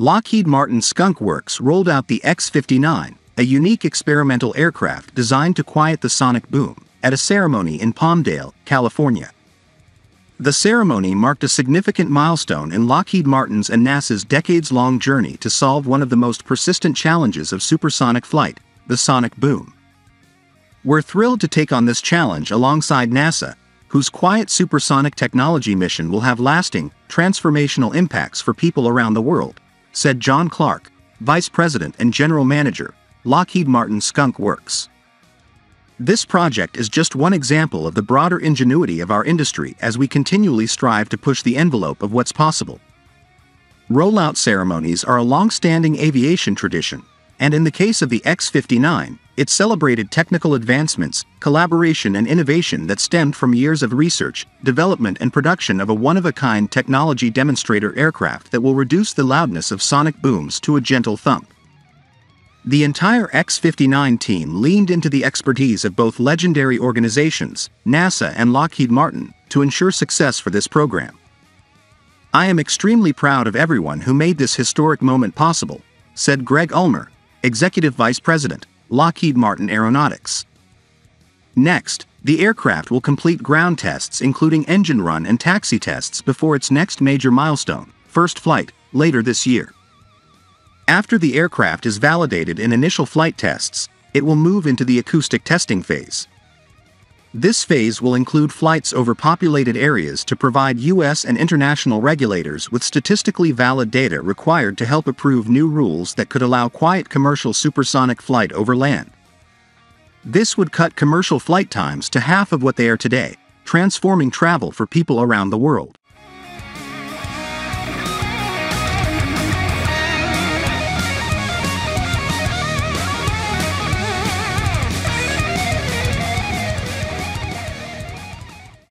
Lockheed Martin Skunk Works rolled out the X-59, a unique experimental aircraft designed to quiet the sonic boom, at a ceremony in Palmdale, California. The ceremony marked a significant milestone in Lockheed Martin's and NASA's decades-long journey to solve one of the most persistent challenges of supersonic flight, the sonic boom. "We're thrilled to take on this challenge alongside NASA, whose quiet supersonic technology mission will have lasting, transformational impacts for people around the world," said John Clark, Vice President and General Manager, Lockheed Martin Skunk Works. "This project is just one example of the broader ingenuity of our industry as we continually strive to push the envelope of what's possible." Rollout ceremonies are a long-standing aviation tradition, and in the case of the X-59, it celebrated technical advancements, collaboration and innovation that stemmed from years of research, development and production of a one-of-a-kind technology demonstrator aircraft that will reduce the loudness of sonic booms to a gentle thump. The entire X-59 team leaned into the expertise of both legendary organizations, NASA and Lockheed Martin, to ensure success for this program. "I am extremely proud of everyone who made this historic moment possible," said Greg Ulmer, Executive Vice President, Lockheed Martin Aeronautics. Next, the aircraft will complete ground tests including engine run and taxi tests before its next major milestone, first flight, later this year. After the aircraft is validated in initial flight tests, it will move into the acoustic testing phase. This phase will include flights over populated areas to provide U.S. and international regulators with statistically valid data required to help approve new rules that could allow quiet commercial supersonic flight over land. This would cut commercial flight times to half of what they are today, transforming travel for people around the world.